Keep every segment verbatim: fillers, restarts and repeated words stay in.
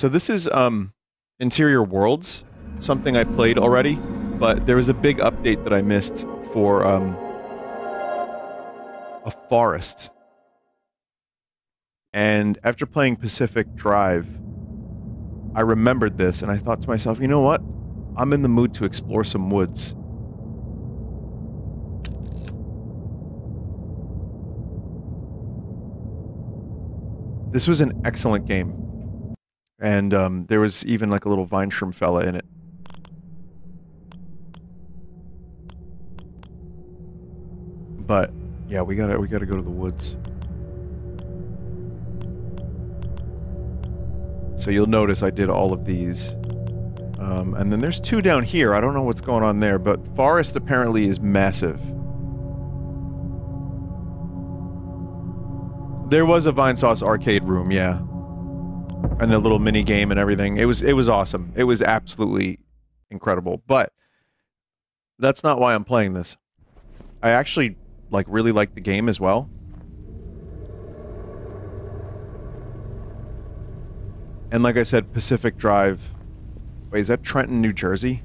So this is um, Interior Worlds, something I played already, but there was a big update that I missed for um, a forest. And after playing Pacific Drive, I remembered this and I thought to myself, you know what? I'm in the mood to explore some woods. This was an excellent game. And um, there was even like a little vine shroom fella in it. But yeah, we gotta we gotta go to the woods. So you'll notice I did all of these. Um, and then there's two down here. I don't know what's going on there, but forest apparently is massive. There was a Vinesauce arcade room, yeah. And a little mini game and everything. It was it was awesome. It was absolutely incredible. But that's not why I'm playing this. I actually like really like the game as well. And like I said, Pacific Drive. Wait, is that Trenton, New Jersey?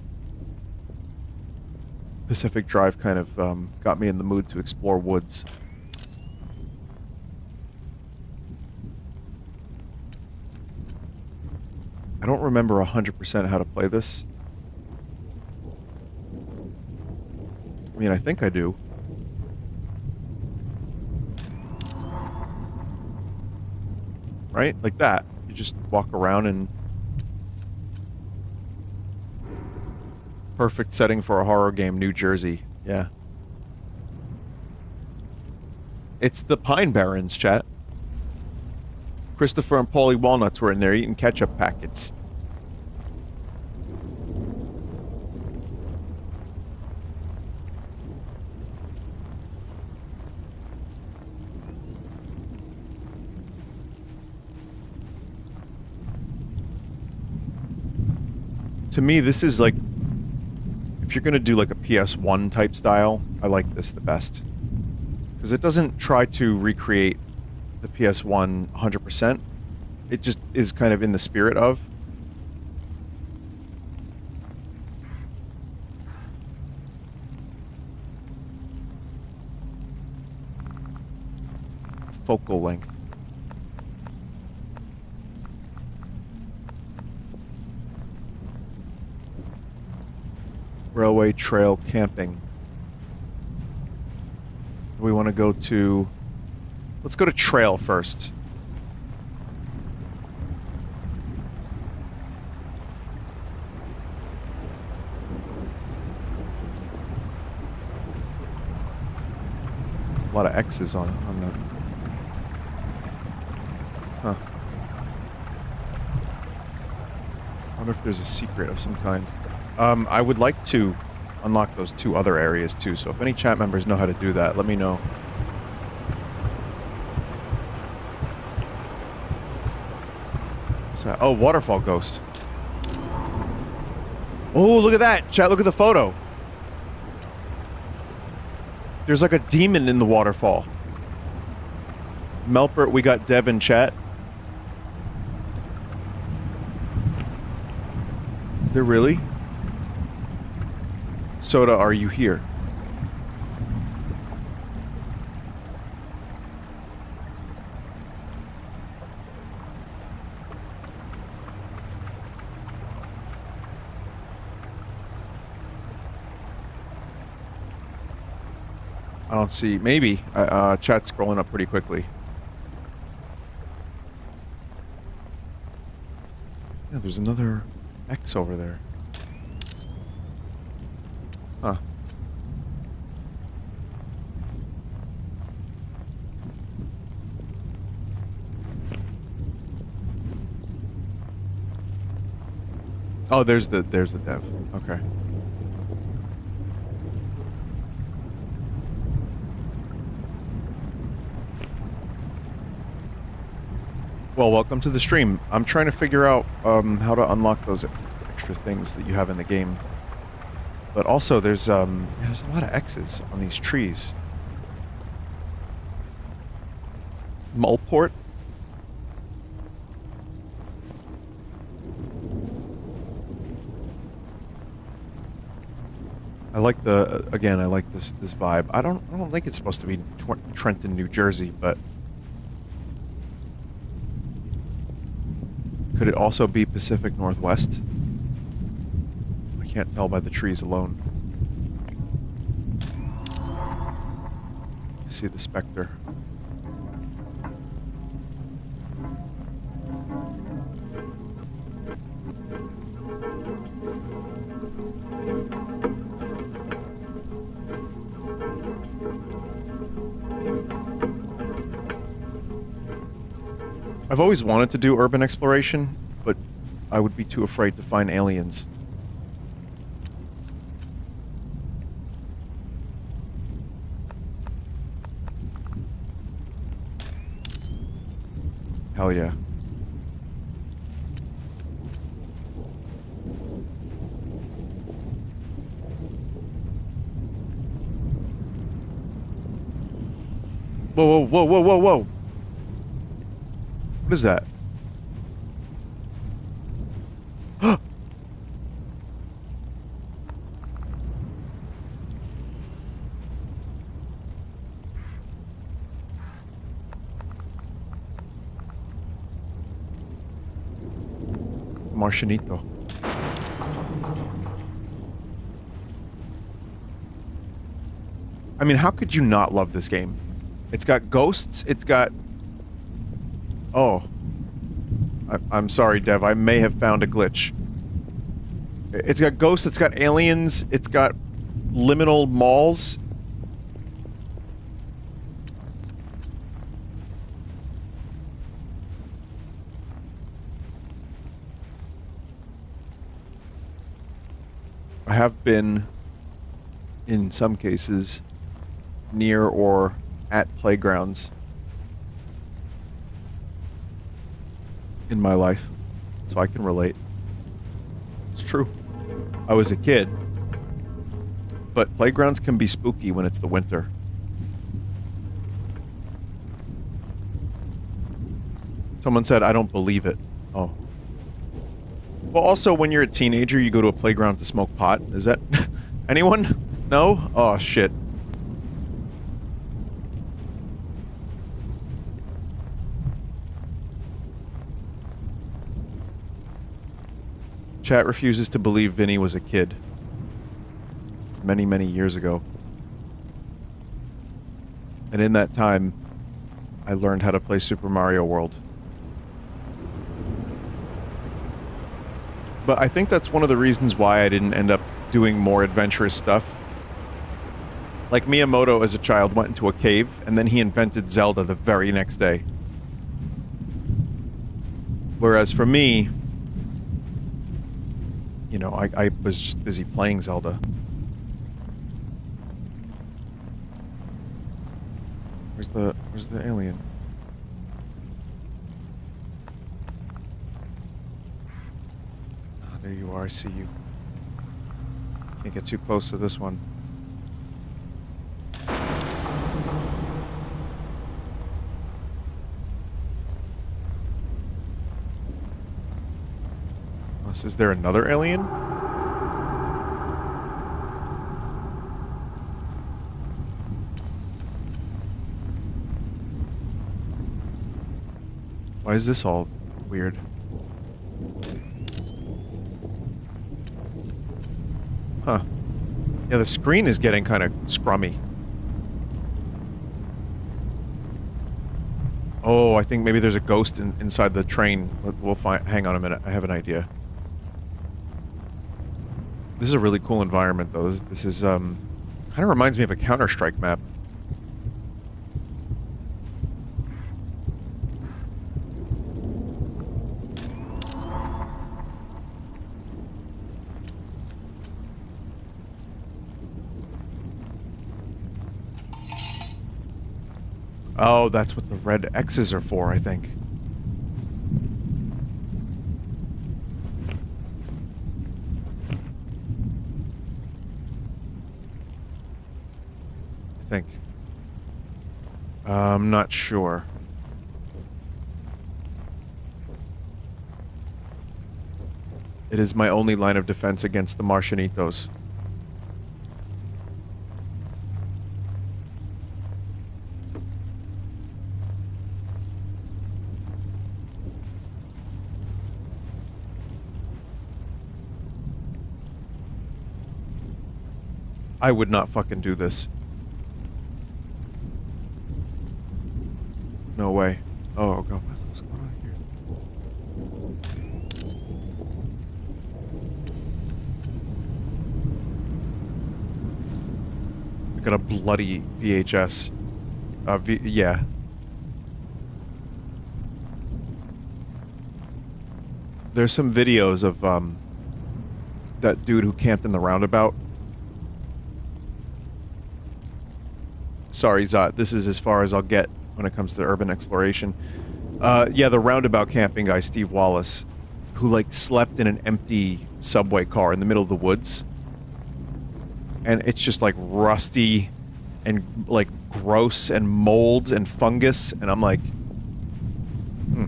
Pacific Drive kind of um, got me in the mood to explore woods. I don't remember one hundred percent how to play this. I mean, I think I do. Right? Like that. You just walk around and... Perfect setting for a horror game, New Jersey. Yeah. It's the Pine Barrens, chat. Christopher and Paulie Walnuts were in there eating ketchup packets. To me, this is like... If you're gonna do like a P S one type style, I like this the best. Because it doesn't try to recreate the P S one one hundred percent. It just is kind of in the spirit of. Focal length. Railway trail camping. We want to go to... Let's go to trail first. There's a lot of X's on, on that. Huh. I wonder if there's a secret of some kind. Um, I would like to unlock those two other areas too, so if any chat members know how to do that, let me know. Oh, waterfall ghost. Oh, look at that, chat. Look at the photo. There's like a demon in the waterfall. Melpert, we got Dev in chat. Is there really? Soda, are you here? I don't see. Maybe. Uh, uh, chat's scrolling up pretty quickly. Yeah, there's another X over there. Huh. Oh, there's the there's the dev. Okay. Well, welcome to the stream. I'm trying to figure out um, how to unlock those extra things that you have in the game. But also, there's um, there's a lot of X's on these trees. Mulport? I like the, again, I like this this vibe. I don't, I don't think it's supposed to be Trenton, New Jersey, but could it also be Pacific Northwest? I can't tell by the trees alone. I see the specter. I've always wanted to do urban exploration, but I would be too afraid to find aliens. Hell yeah. Whoa, whoa, whoa, whoa, whoa, whoa! What is that? Martianito. I mean, how could you not love this game? It's got ghosts, it's got... Oh. I, I'm sorry, Dev. I may have found a glitch. It's got ghosts, it's got aliens, it's got liminal malls. I have been, in some cases, near or at playgrounds in my life, so I can relate. It's true. I was a kid, but playgrounds can be spooky when it's the winter. Someone said, I don't believe it. Oh. Well, also, when you're a teenager, you go to a playground to smoke pot. Is that... anyone? No? Oh, shit. Chat refuses to believe Vinny was a kid. Many, many years ago. And in that time, I learned how to play Super Mario World. But I think that's one of the reasons why I didn't end up doing more adventurous stuff. Like, Miyamoto as a child went into a cave, and then he invented Zelda the very next day. Whereas for me... You know, I, I was just busy playing Zelda. Where's the, where's the alien? Oh, there you are, I see you. Can't get too close to this one. Is there another alien? Why is this all weird? Huh. Yeah, the screen is getting kind of scrummy. Oh, I think maybe there's a ghost in, inside the train. We'll find... Hang on a minute. I have an idea. This is a really cool environment, though. This, this is, um... kind of reminds me of a Counter-Strike map. Oh, that's what the red X's are for, I think. think. Uh, I'm not sure. It is my only line of defense against the Martianitos. I would not fucking do this. No way. Oh god, what's going on here? We got a bloody V H S. Uh, v yeah. There's some videos of um, that dude who camped in the roundabout. Sorry, Zot. This is as far as I'll get when it comes to urban exploration. Uh, yeah, the roundabout camping guy, Steve Wallace, who, like, slept in an empty subway car in the middle of the woods. And it's just, like, rusty and, like, gross and mold and fungus. And I'm like... Hmm.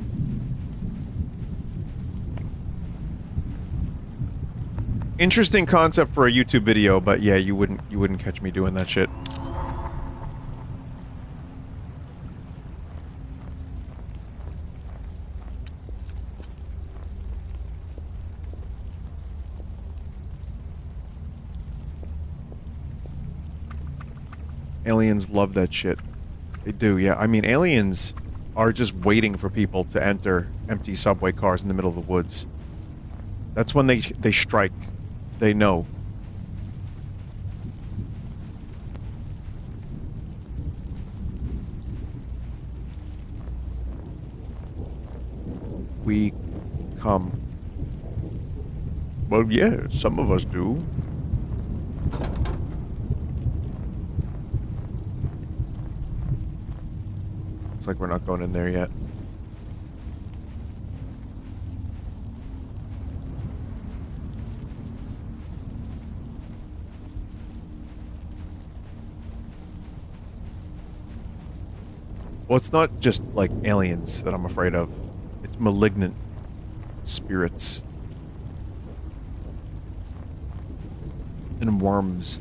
Interesting concept for a YouTube video, but yeah, you wouldn't you wouldn't catch me doing that shit. Aliens love that shit. They do, yeah. I mean, aliens are just waiting for people to enter empty subway cars in the middle of the woods. That's when they they strike. They know. We come. Well, yeah, some of us do. It's like we're not going in there yet. Well, it's not just, like, aliens that I'm afraid of. It's malignant spirits. And worms.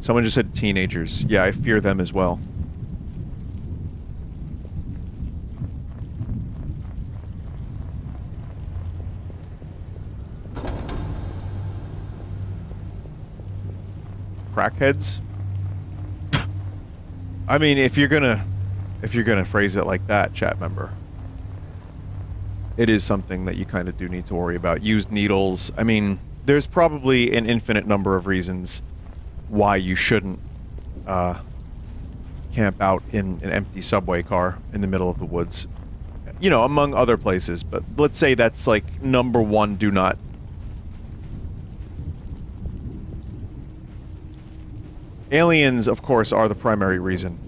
Someone just said teenagers. Yeah, I fear them as well. Crackheads? I mean, if you're gonna... If you're gonna phrase it like that, chat member. It is something that you kind of do need to worry about. Used needles. I mean, there's probably an infinite number of reasons why you shouldn't uh, camp out in an empty subway car in the middle of the woods. You know, among other places, but let's say that's like number one, do not. Aliens, of course, are the primary reason.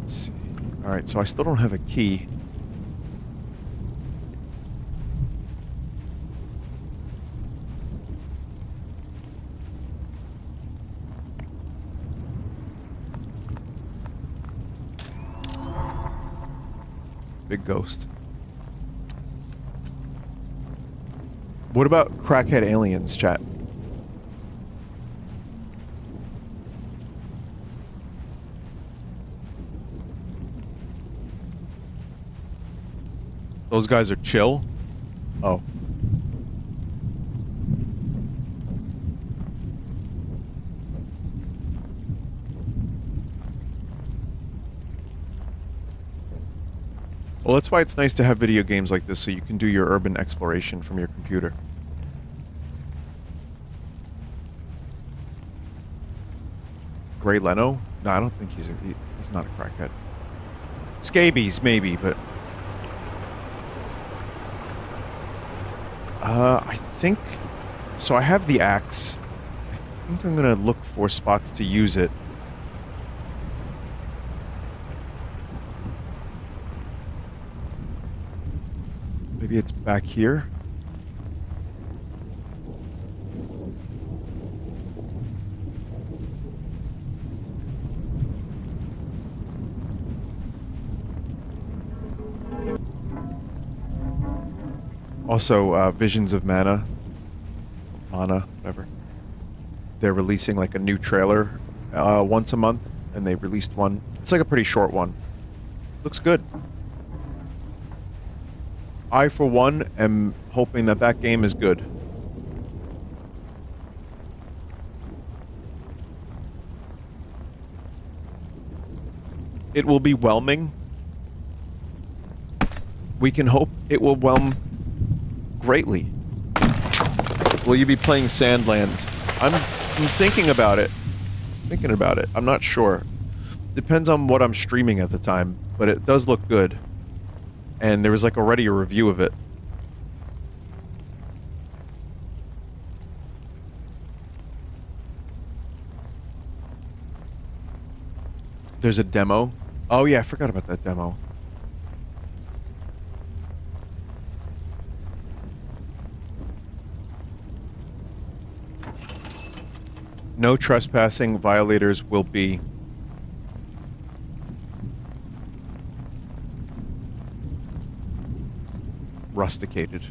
Let's see. Alright, so I still don't have a key. Big ghost. What about crackhead aliens, chat? Those guys are chill? Oh. Well, that's why it's nice to have video games like this, so you can do your urban exploration from your computer. Gray Leno? No, I don't think he's a, he, he's not a crackhead. Scabies, maybe, but... Uh, I think... So I have the axe. I think I'm gonna look for spots to use it. Maybe it's back here. Also, uh, Visions of Mana, Mana, whatever. They're releasing like a new trailer uh, once a month, and they released one. It's like a pretty short one. Looks good. I, for one, am hoping that that game is good. It will be whelming. We can hope it will whelm greatly. Will you be playing Sandland? I'm, I'm thinking about it. Thinking about it. I'm not sure. Depends on what I'm streaming at the time, but it does look good. And there was like already a review of it. There's a demo. Oh yeah, I forgot about that demo. No trespassing, violators will be. Rusticated.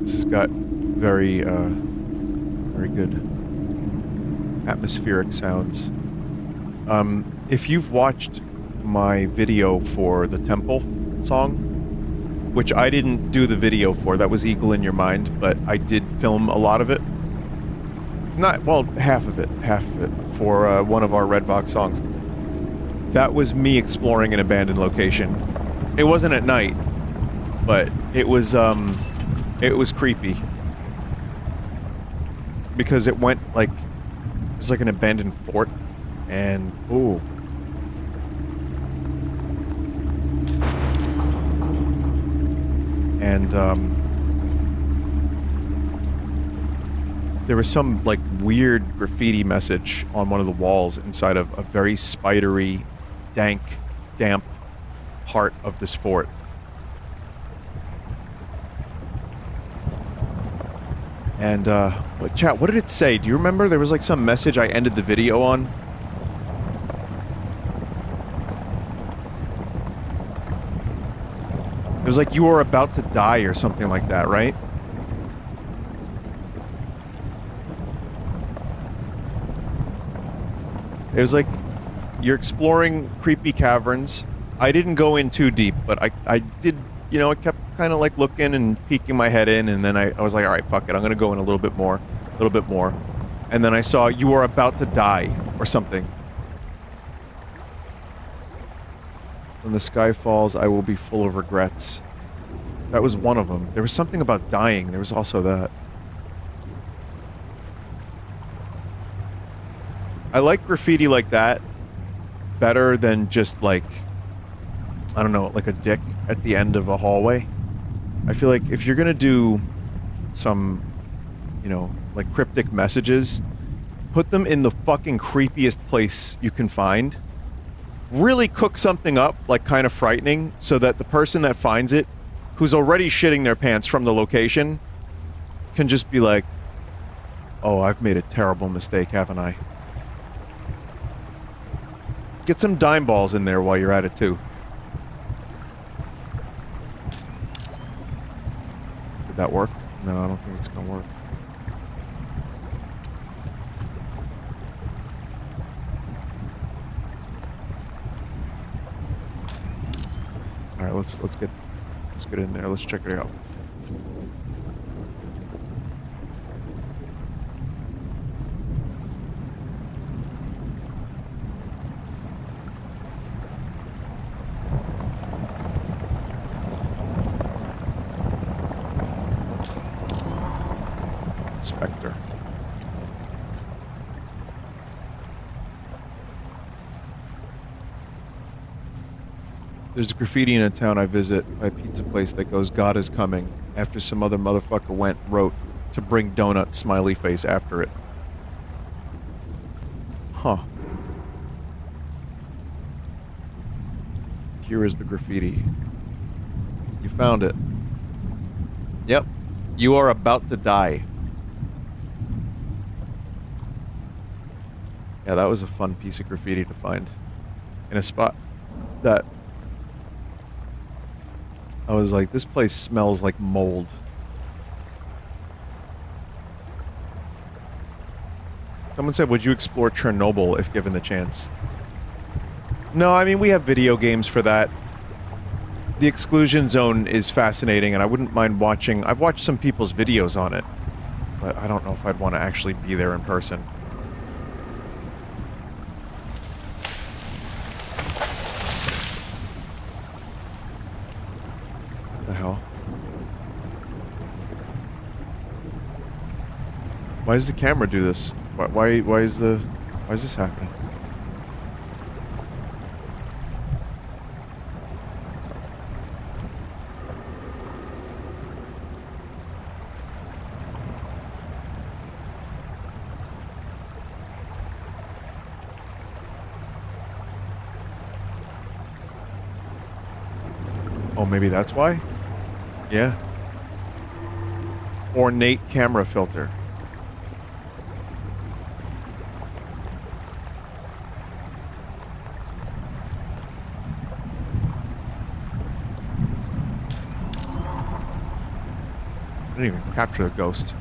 This has got very, uh, very good atmospheric sounds. Um, if you've watched my video for the temple song, which I didn't do the video for, that was Eagle in Your Mind, but I did film a lot of it. Not, well, half of it, half of it, for uh, one of our Redbox songs. That was me exploring an abandoned location. It wasn't at night, but it was, um, it was creepy. Because it went like, it was like an abandoned fort, and, ooh. And, um, there was some, like, weird graffiti message on one of the walls inside of a very spidery, dank, damp part of this fort. And, uh, like, chat, what did it say? Do you remember? There was, like, some message I ended the video on. It was like you were about to die or something like that, right? It was like you're exploring creepy caverns. I didn't go in too deep, but I, I did, you know, I kept kind of like looking and peeking my head in, and then I, I was like, all right, fuck it, I'm gonna go in a little bit more, a little bit more. And then I saw you were about to die or something. When the sky falls, I will be full of regrets. That was one of them. There was something about dying. There was also that. I like graffiti like that better than just like, I don't know, like a dick at the end of a hallway. I feel like if you're gonna do some, you know, like cryptic messages, put them in the fucking creepiest place you can find. Really cook something up, like kind of frightening, so that the person that finds it, who's already shitting their pants from the location, can just be like, oh, I've made a terrible mistake, haven't I? Get some dime balls in there while you're at it, too. Did that work? No, I don't think it's gonna work. All right, let's let's get let's get in there. Let's check it out. Spectre. There's a graffiti in a town I visit by a pizza place that goes, God is coming, after some other motherfucker went, wrote, to bring donut smiley face after it. Huh. Here is the graffiti. You found it. Yep. You are about to die. Yeah, that was a fun piece of graffiti to find. In a spot that I was like, this place smells like mold. Someone said, would you explore Chernobyl if given the chance? No, I mean, we have video games for that. The exclusion zone is fascinating, and I wouldn't mind watching. I've watched some people's videos on it, but I don't know if I'd want to actually be there in person. What the hell? Why does the camera do this? Why? Why, why is the? Why is this happening? Maybe that's why? Yeah. Ornate camera filter. I didn't even capture the ghost.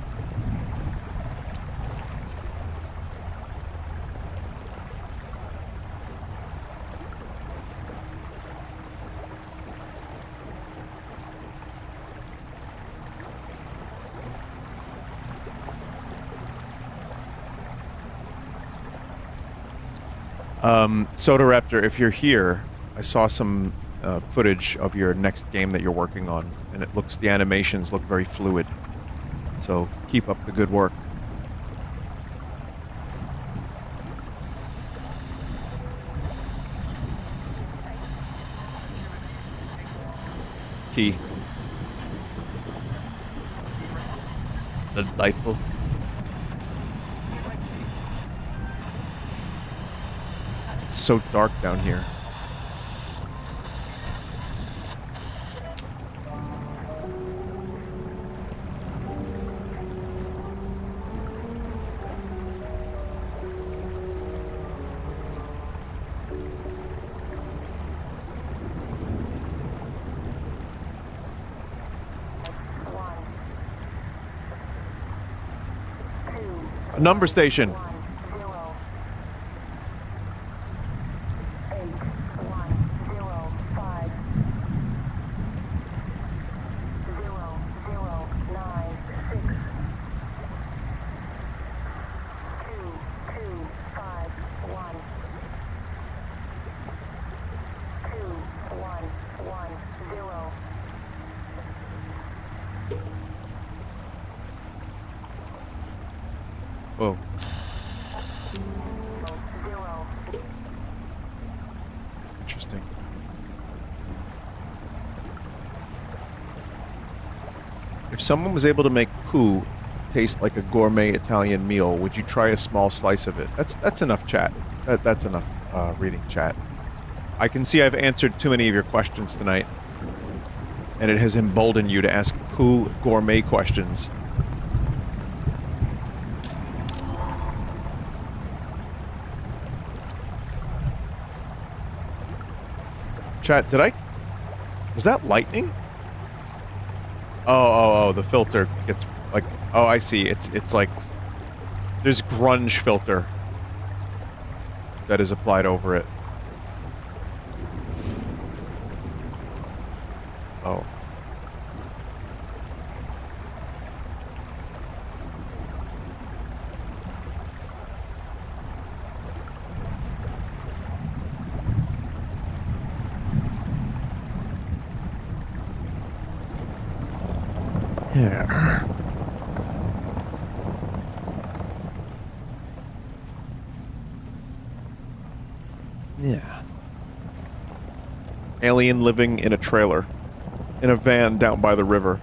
Um, Sodaraptor, if you're here, I saw some uh, footage of your next game that you're working on, and it looks, the animations look very fluid. So keep up the good work. Key. The title. So dark down here. A number station. If someone was able to make poo taste like a gourmet Italian meal, would you try a small slice of it? That's that's enough chat. That, that's enough uh, reading chat. I can see I've answered too many of your questions tonight, and it has emboldened you to ask poo gourmet questions. Chat, did I... was that lightning? Oh, oh, oh, the filter gets, like, oh, I see, it's, it's like, there's grunge filter that is applied over it. Oh. Yeah. Yeah. Alien living in a trailer. In a van down by the river.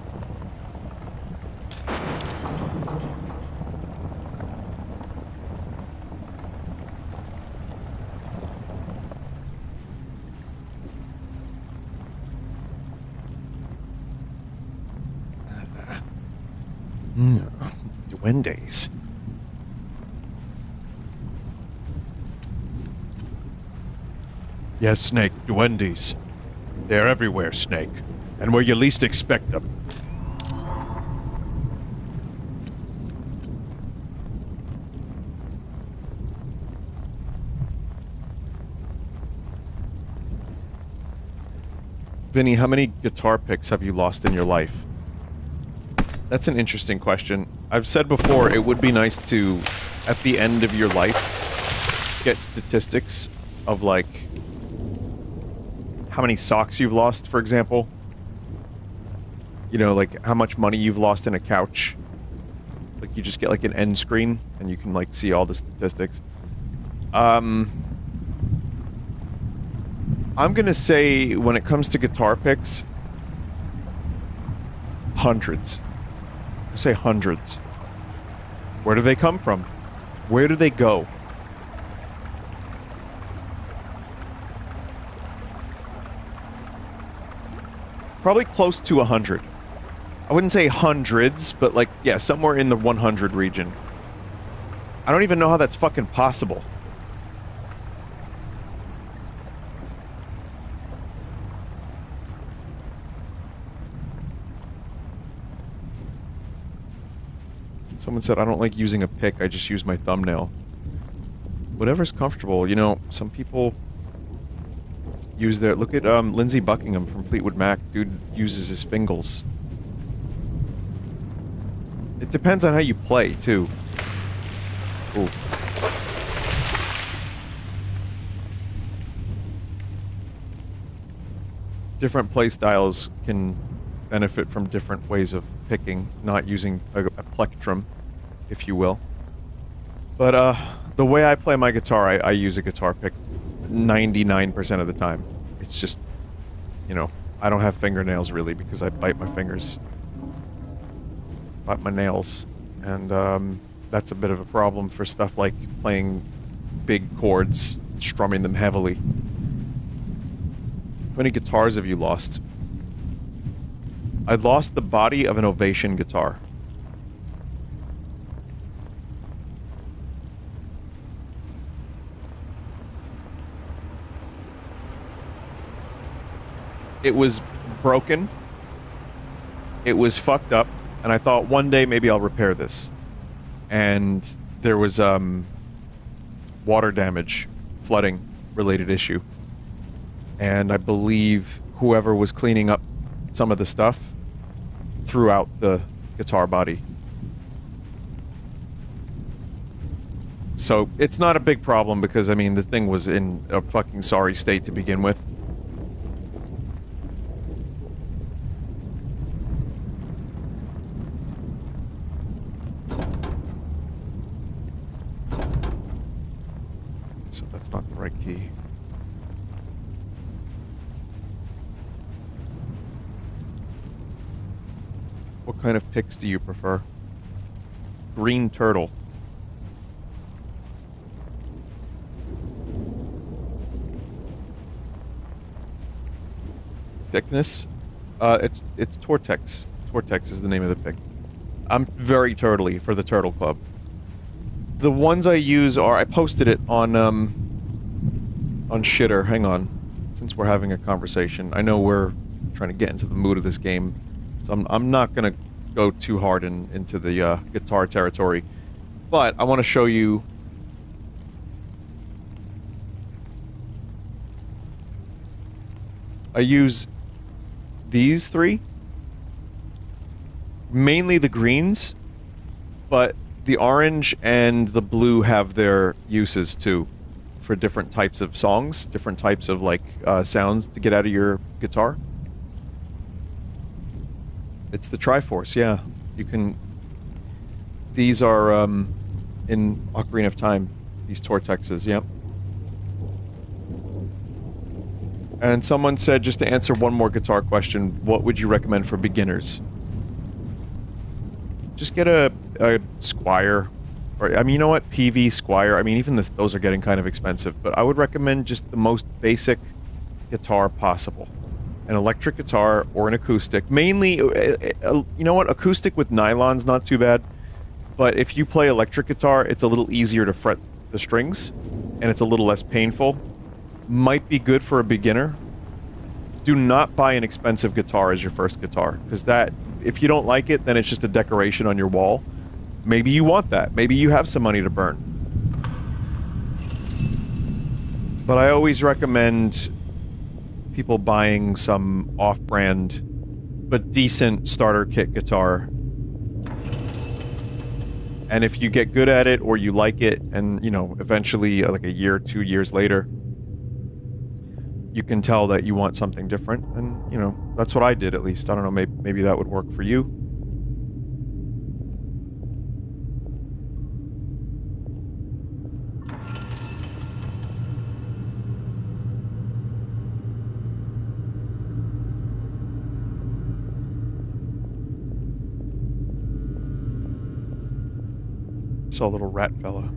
Duendes. Yes, Snake, duendes. They're everywhere, Snake, and where you least expect them. Vinny, how many guitar picks have you lost in your life? That's an interesting question. I've said before, it would be nice to, at the end of your life, get statistics of, like, how many socks you've lost, for example. You know, like, how much money you've lost in a couch. Like, you just get, like, an end screen, and you can, like, see all the statistics. Um... I'm gonna say, when it comes to guitar picks, hundreds. I say hundreds. Where do they come from? Where do they go? Probably close to a hundred. I wouldn't say hundreds, but like, yeah, somewhere in the one hundred region. I don't even know how that's fucking possible. Someone said, I don't like using a pick, I just use my thumbnail. Whatever's comfortable, you know, some people use their... Look at um, Lindsey Buckingham from Fleetwood Mac. Dude uses his fingals. It depends on how you play, too. Ooh. Different play styles can benefit from different ways of picking, not using a, a plectrum, if you will. But uh, the way I play my guitar, I, I use a guitar pick ninety-nine percent of the time. It's just, you know, I don't have fingernails really because I bite my fingers. Bite my nails. And um, that's a bit of a problem for stuff like playing big chords, strumming them heavily. How many guitars have you lost? I lost the body of an Ovation guitar. It was broken. It was fucked up, and I thought one day maybe I'll repair this. And there was um, water damage, flooding related issue. And I believe whoever was cleaning up some of the stuff threw out the guitar body. So it's not a big problem because, I mean, the thing was in a fucking sorry state to begin with. So that's not the right key. What kind of picks do you prefer? Green turtle. Thickness? Uh, it's it's Tortex. Tortex is the name of the pick. I'm very turtley for the Turtle Club. The ones I use are... I posted it on, um... on Shitter. Hang on. Since we're having a conversation. I know we're trying to get into the mood of this game. So I'm, I'm not going to go too hard in, into the uh, guitar territory, but I want to show you I use these three, mainly the greens, but the orange and the blue have their uses too, for different types of songs, different types of like uh, sounds to get out of your guitar. It's the Triforce, yeah. You can... These are, um, in Ocarina of Time. These Tortexes, yep. And someone said, just to answer one more guitar question, what would you recommend for beginners? Just get a, a Squire. Or, I mean, you know what? P V, Squire. I mean, even this, those are getting kind of expensive. But I would recommend just the most basic guitar possible. An electric guitar or an acoustic. Mainly, you know what? Acoustic with nylon's not too bad. But if you play electric guitar, it's a little easier to fret the strings. And it's a little less painful. Might be good for a beginner. do not buy an expensive guitar as your first guitar, because that, if you don't like it, then it's just a decoration on your wall. Maybe you want that. Maybe you have some money to burn. But I always recommend people buying some off-brand but decent starter kit guitar. And if you get good at it or you like it, and, you know, eventually, like a year, two years later, you can tell that you want something different, and, you know, that's what I did, at least. I don't know, maybe, maybe that would work for you. Saw a little rat fella.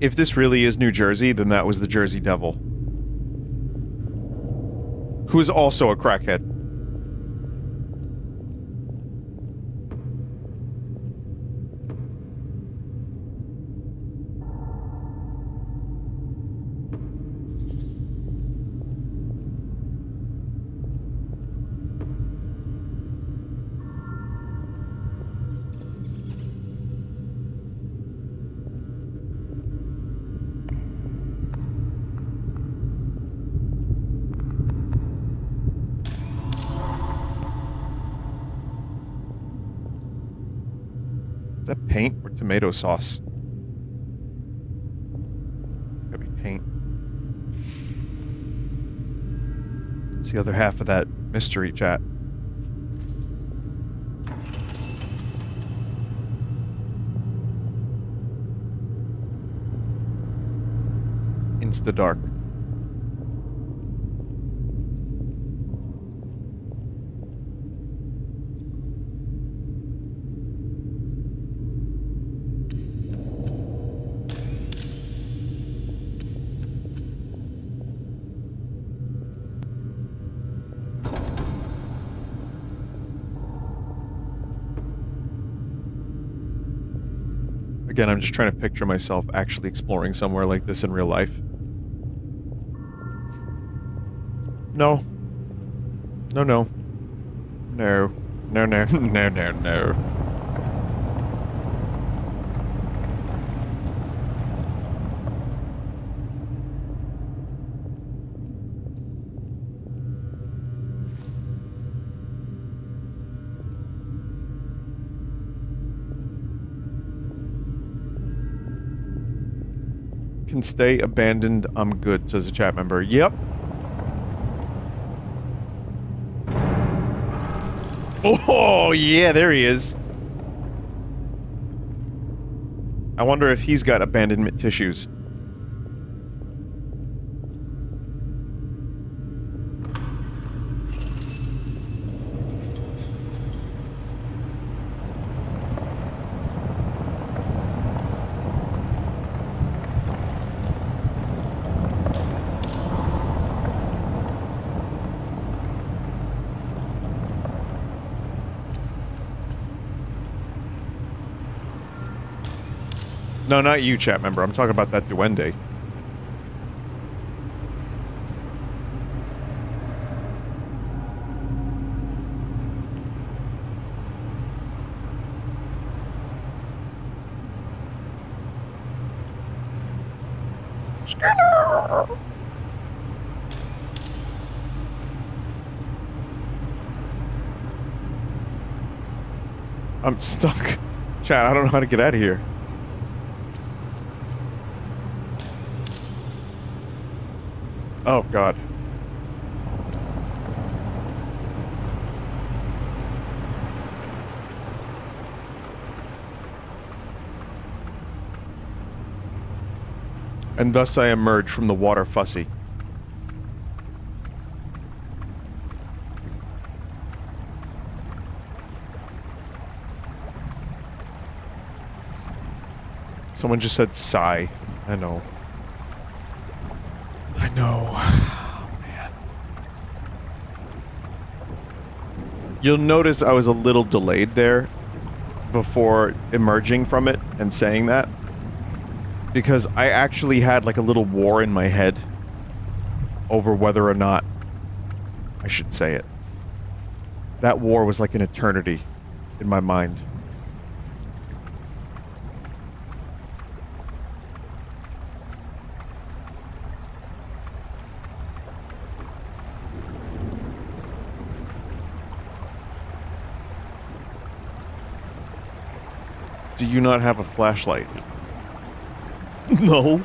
If this really is New Jersey, then that was the Jersey Devil, who is also a crackhead. Tomato sauce. Could be paint. It's the other half of that mystery chat. Insta dark. Again, I'm just trying to picture myself actually exploring somewhere like this in real life. No. No, no. No. No, no, no, no, no. Can stay abandoned, I'm good, says a chat member. Yep. Oh, yeah, there he is. I wonder if he's got abandonment tissues. No, not you, chat member. I'm talking about that duende. I'm stuck. Chat, I don't know how to get out of here. Oh, God. And thus I emerge from the water fussy. Someone just said sigh. I know. I know. Oh, man. You'll notice I was a little delayed there before emerging from it and saying that. Because I actually had like a little war in my head over whether or not I should say it. That war was like an eternity in my mind. Do you not have a flashlight? No.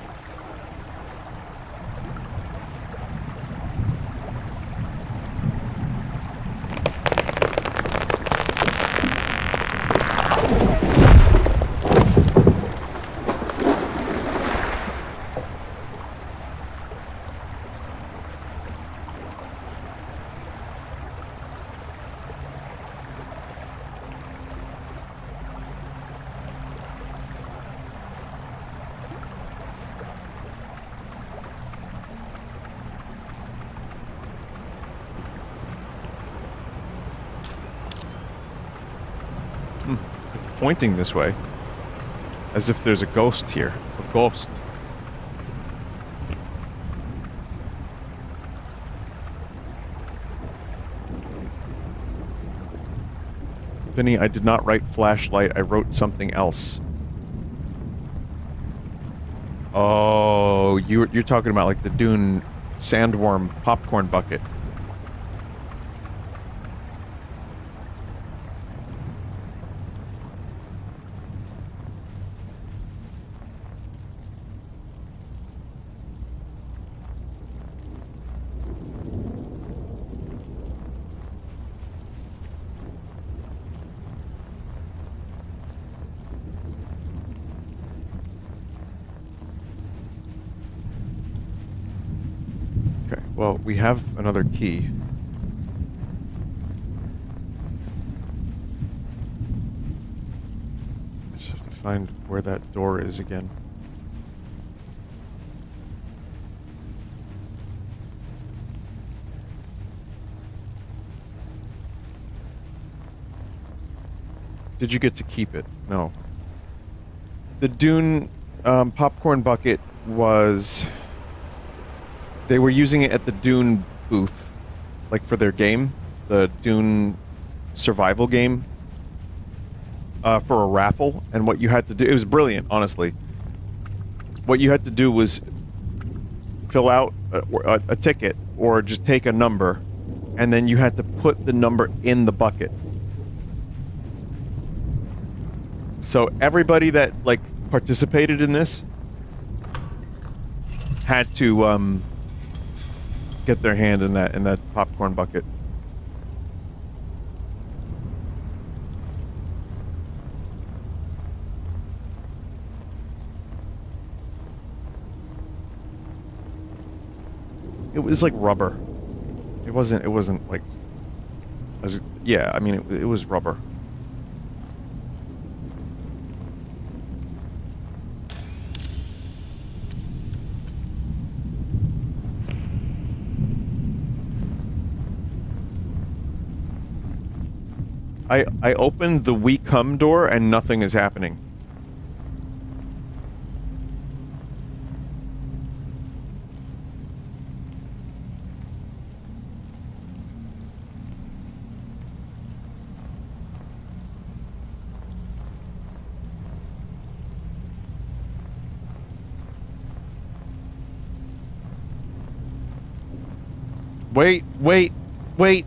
Pointing this way, as if there's a ghost here, a ghost. Vinny, I did not write flashlight, I wrote something else. Oh, you, you're talking about like the Dune sandworm popcorn bucket. We have another key. I just have to find where that door is again. Did you get to keep it? No. The Dune um, popcorn bucket was... They were using it at the Dune booth, like for their game, the Dune survival game, uh, for a raffle. And what you had to do, it was brilliant, honestly. What you had to do was fill out a, a, a ticket or just take a number, and then you had to put the number in the bucket. So everybody that like participated in this had to, um, get their hand in that in that popcorn bucket. It was like rubber. It wasn't. It wasn't like. As, yeah, I mean, it, it was rubber. I, I opened the we come door and nothing is happening. Wait, wait, wait.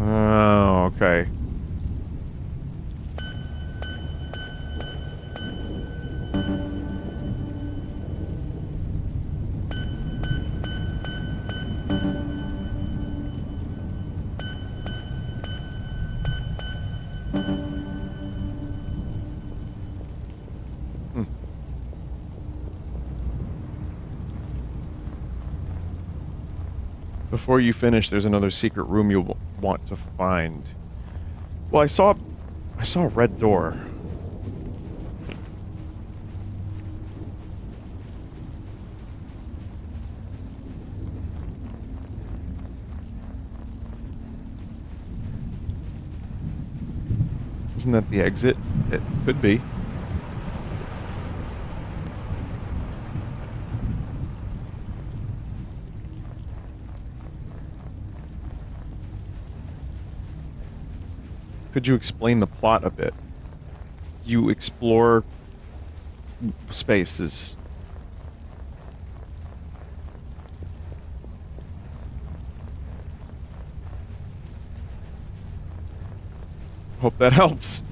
Oh, okay. Hmm. Before you finish, there's another secret room you'll want to find. Well, I saw... I saw a red door. Isn't that the exit? It could be. Could you explain the plot a bit? You explore spaces. Hope that helps.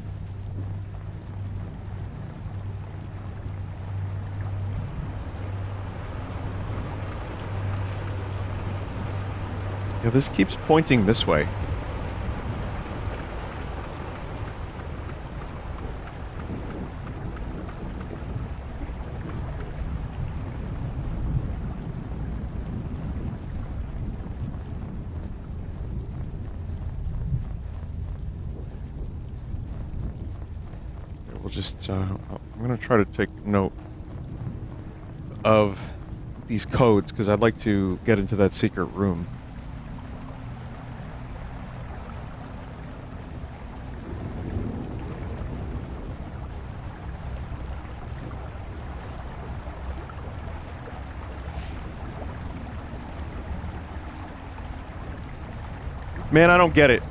Yeah, this keeps pointing this way. Just, uh, I'm gonna try to take note of these codes because I'd like to get into that secret room. Man, I don't get it.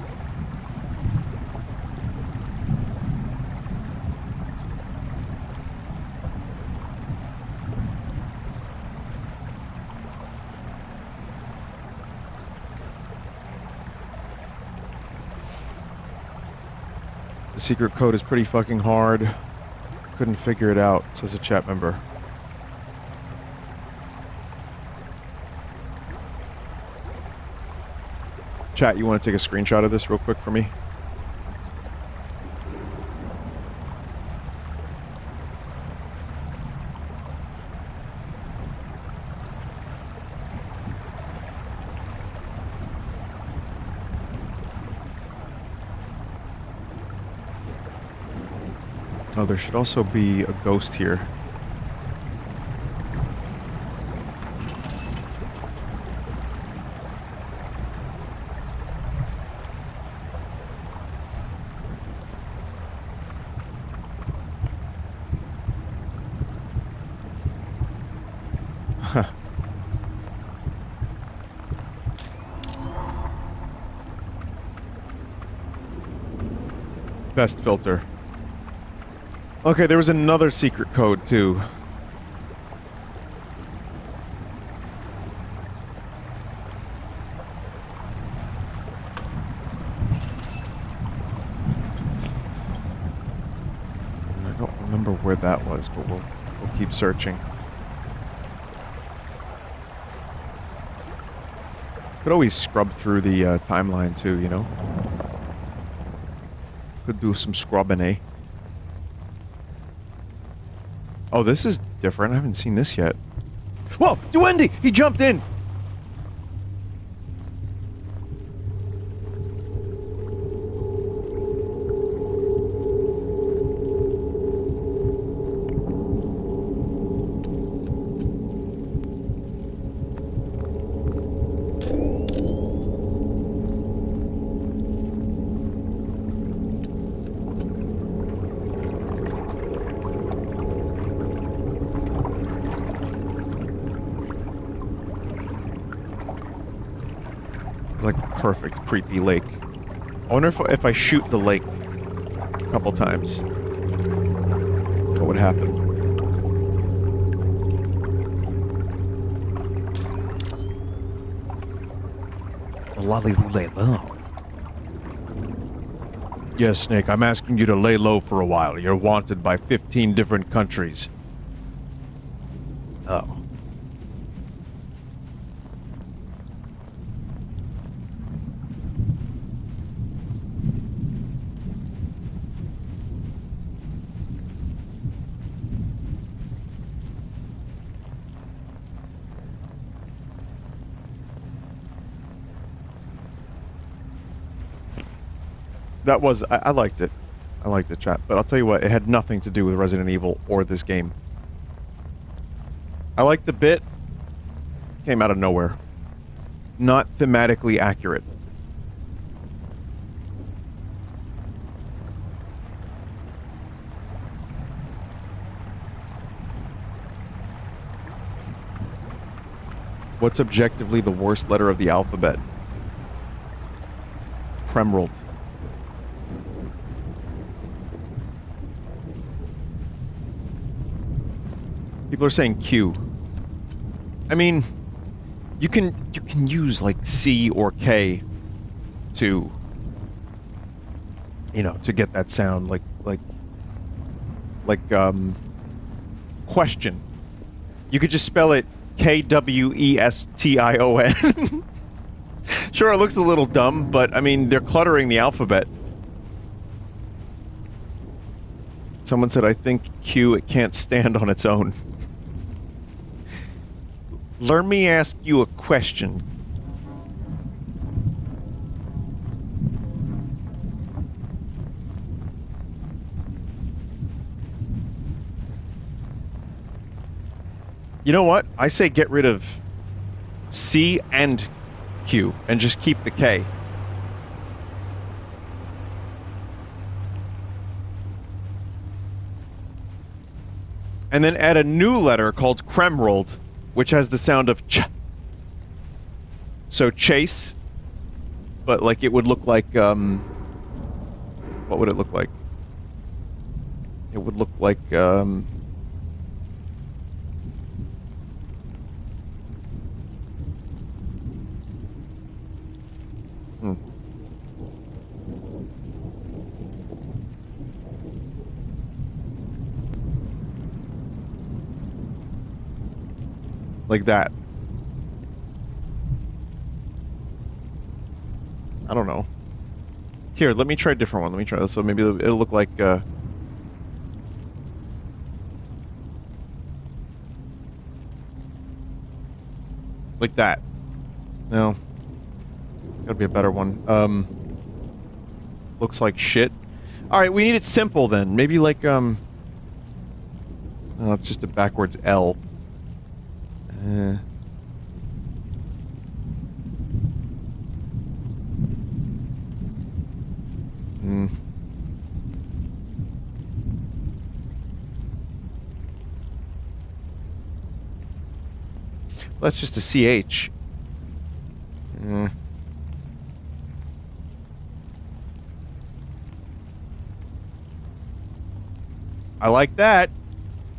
Secret code is pretty fucking hard. Couldn't figure it out, says a chat member. Chat, you want to take a screenshot of this real quick for me? Oh, there should also be a ghost here. Huh. Best filter. Okay, there was another secret code, too. I don't remember where that was, but we'll, we'll keep searching. Could always scrub through the uh, timeline, too, you know? Could do some scrubbing, eh? Oh, this is different. I haven't seen this yet. Whoa! Duende! He jumped in! Perfect creepy lake. I wonder if, if I shoot the lake a couple times, what would happen? Lay low. Yes, Snake, I'm asking you to lay low for a while. You're wanted by fifteen different countries. Oh. that was, I, I liked it. I liked the chat, but I'll tell you what, it had nothing to do with Resident Evil or this game. I liked the bit, came out of nowhere. Not thematically accurate. What's objectively the worst letter of the alphabet? Kremrold. People are saying Q. I mean, you can you can use like C or K to, you know, to get that sound, like like like um question. You could just spell it K W E S T I O N. Sure, it looks a little dumb, but I mean, they're cluttering the alphabet. Someone said, I think Q, it can't stand on its own. Let me ask you a question. You know what? I say get rid of C and Q and just keep the K. And then add a new letter called Kremrold, which has the sound of ch. So chase, but like it would look like, um, what would it look like? It would look like, um, like that. I don't know. Here, let me try a different one. Let me try this. So maybe it'll look like, uh... like that. No. Gotta be a better one. Um... Looks like shit. Alright, we need it simple then. Maybe like, um... oh, it's just a backwards L. Uh, mm. Well, that's just a C H. Mm. I like that.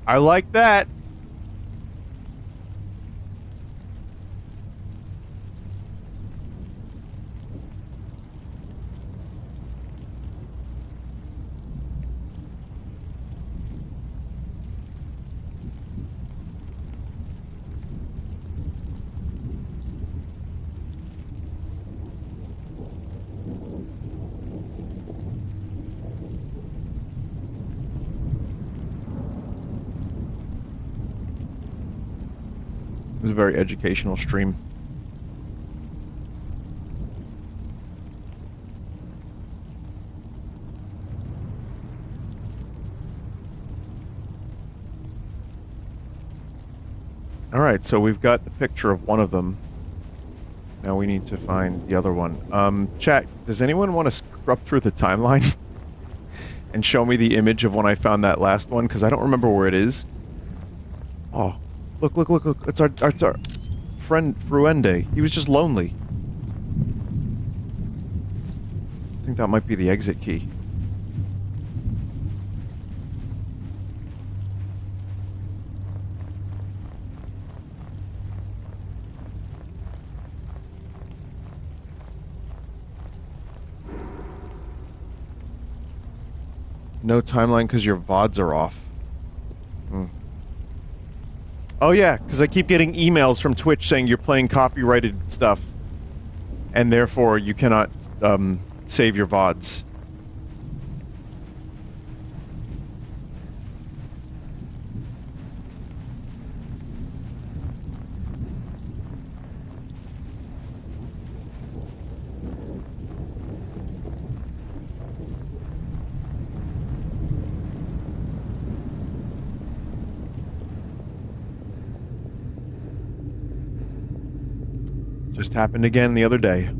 I like that. This is a very educational stream. Alright, so we've got the picture of one of them. Now we need to find the other one. Um, chat, does anyone want to scrub through the timeline? And show me the image of when I found that last one? Because I don't remember where it is. Oh. Look, look, look, look, it's our, our, it's our friend, Fruende. He was just lonely. I think that might be the exit key. No timeline because your V O Ds are off. Hmm. Oh yeah, because I keep getting emails from Twitch saying you're playing copyrighted stuff, and therefore you cannot um, save your V O Ds. Just happened again the other day.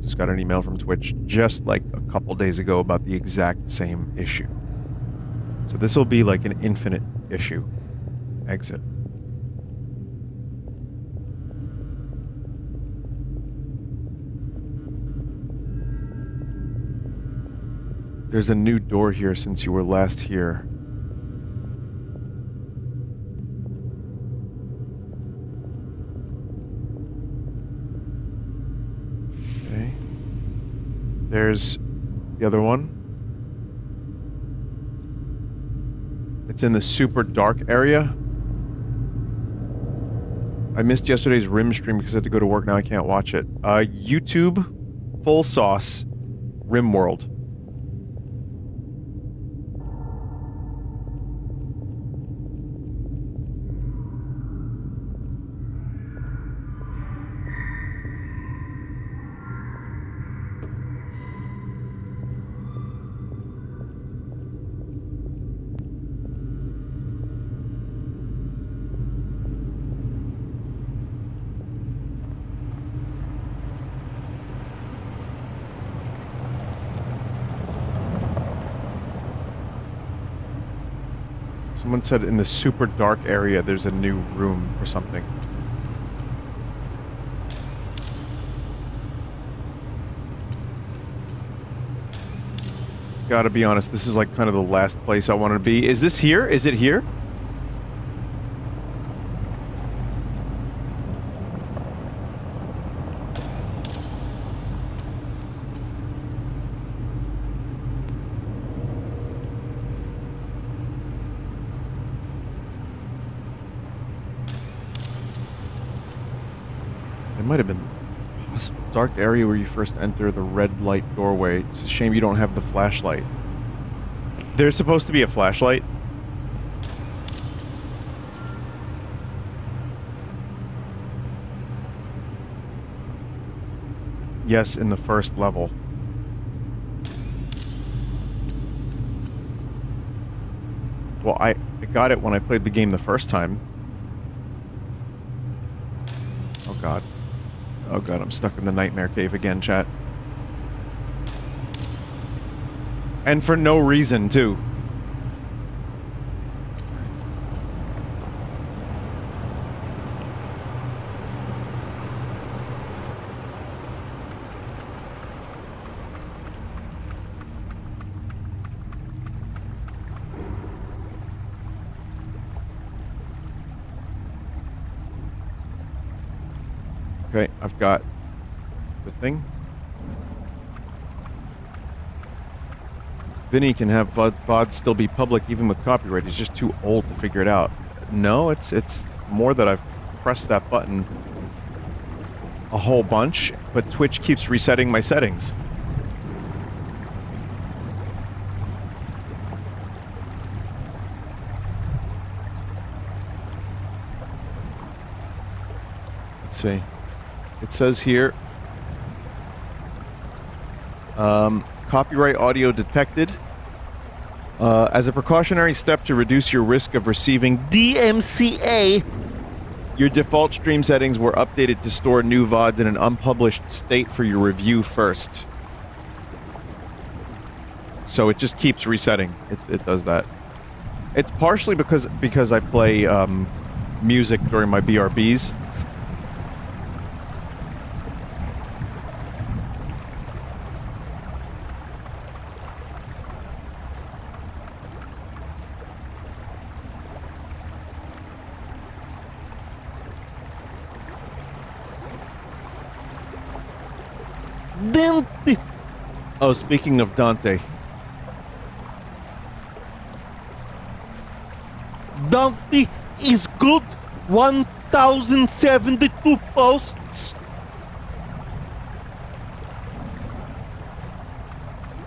Just got an email from Twitch just like a couple days ago about the exact same issue. So this will be like an infinite issue. Exit. There's a new door here since you were last here. Okay. There's the other one. It's in the super dark area. I missed yesterday's Rim stream because I had to go to work, now I can't watch it. Uh, YouTube, Full Sauce, Rim World. Someone said in the super dark area there's a new room or something. Gotta be honest, this is like kind of the last place I want to be. Is this here? Is it here? Might have been a possible dark area where you first enter the red light doorway. It's a shame you don't have the flashlight. There's supposed to be a flashlight. Yes, in the first level. Well, I, I got it when I played the game the first time. Oh God. Oh god, I'm stuck in the nightmare cave again, chat. And for no reason, too. Okay, I've got the thing. Vinny, can have V O Ds still be public even with copyright? He's just too old to figure it out. No, it's it's more that I've pressed that button a whole bunch, but Twitch keeps resetting my settings. Let's see. It says here, um, copyright audio detected. Uh, as a precautionary step to reduce your risk of receiving D M C A, your default stream settings were updated to store new V O Ds in an unpublished state for your review first. So it just keeps resetting. It, it does that. It's partially because because I play um, music during my B R Bs. Oh, speaking of Dante. Dante is good. one thousand seventy-two posts.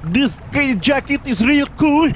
This gray jacket is real cool.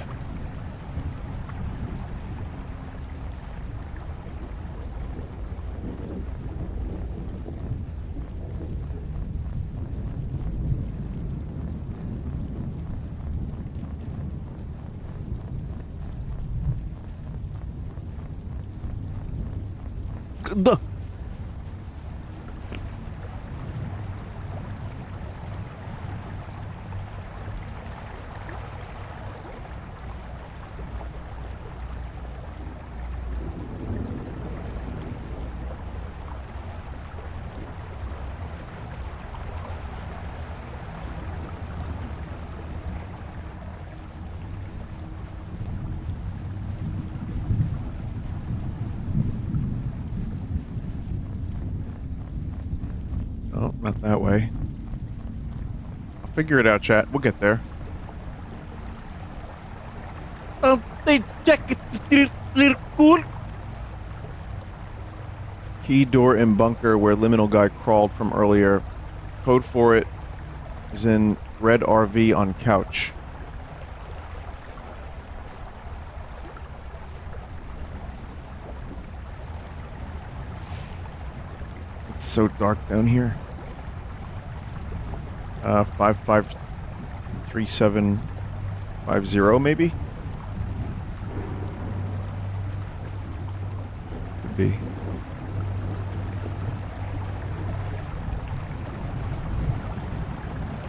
Oh, not that way. I'll figure it out, chat. We'll get there. Oh, they jacket cool. Key door in bunker where liminal guy crawled from earlier. Code for it is in red R V on couch. It's so dark down here. Uh, five five three seven five zero maybe. Could be.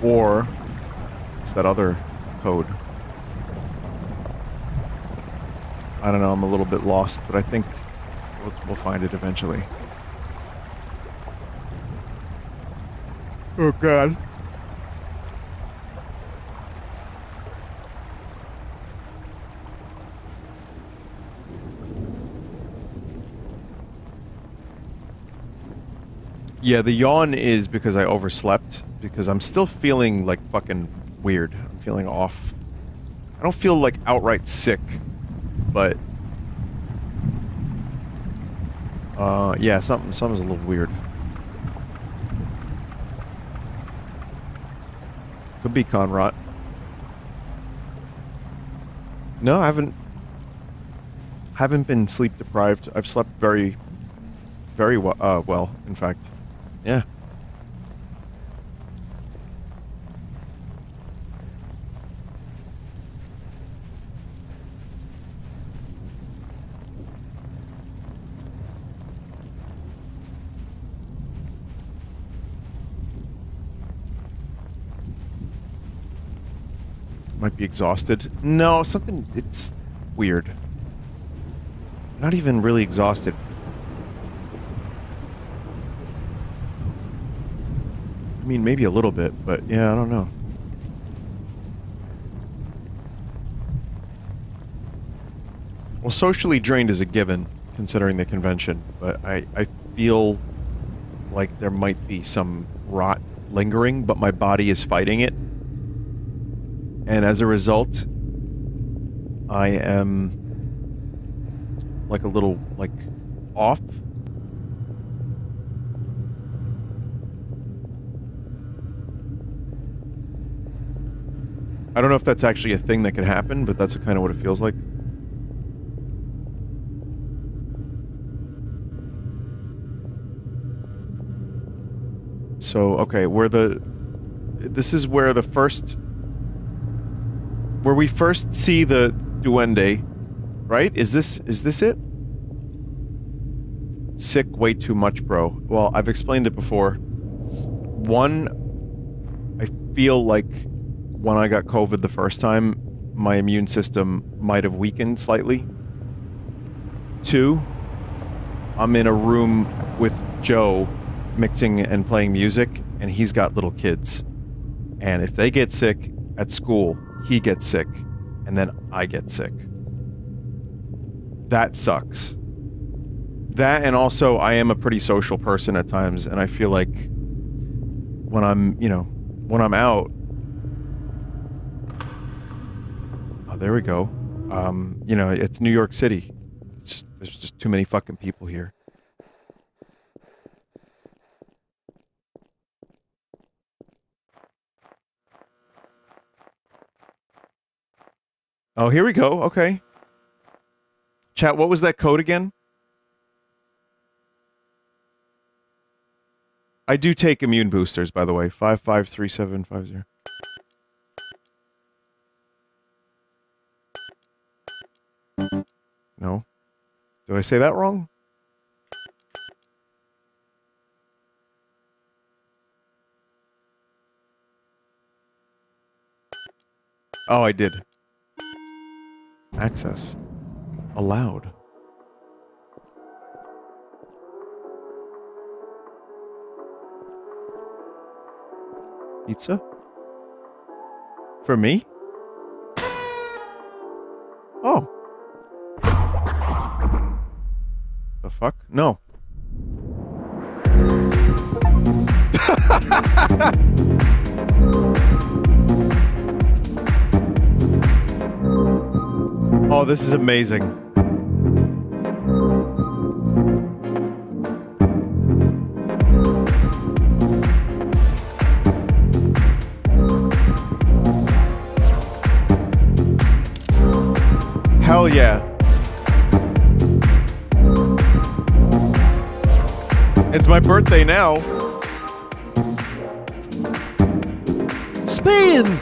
Or it's that other code. I don't know, I'm a little bit lost, but I think we'll, we'll find it eventually. Oh god. Yeah, the yawn is because I overslept, because I'm still feeling, like, fucking weird. I'm feeling off. I don't feel, like, outright sick, but... Uh, yeah, something, something's a little weird. Could be con rot. No, I haven't... Haven't been sleep deprived. I've slept very... Very well, uh, well, in fact. Yeah. Might be exhausted. No, something, it's weird. Not even really exhausted. I mean, maybe a little bit, but yeah, I don't know. Well, socially drained is a given, considering the convention, but I, I feel like there might be some rot lingering, but my body is fighting it. And as a result, I am like a little, like, off. I don't know if that's actually a thing that could happen, but that's kind of what it feels like. So, okay, where the... This is where the first... Where we first see the Duende, right? Is this- is this it? Sick way too much, bro. Well, I've explained it before. One, I feel like when I got COVID the first time, my immune system might have weakened slightly. Two, I'm in a room with Joe mixing and playing music, and he's got little kids. And if they get sick at school, he gets sick, and then I get sick. That sucks. That, and also, I am a pretty social person at times, and I feel like when I'm, you know, when I'm out... Oh, there we go. Um, you know, it's New York City. It's just, there's just too many fucking people here. Oh, here we go. Okay. Chat, what was that code again? I do take immune boosters, by the way. five five three seven five zero. No. Did I say that wrong? Oh, I did. Access. Allowed. Pizza? For me? Oh. The fuck? No. Oh, this is amazing. Hell yeah. It's my birthday now. Spin!